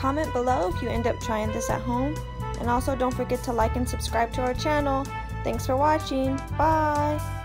Comment below if you end up trying this at home. And also don't forget to like and subscribe to our channel. Thanks for watching. Bye!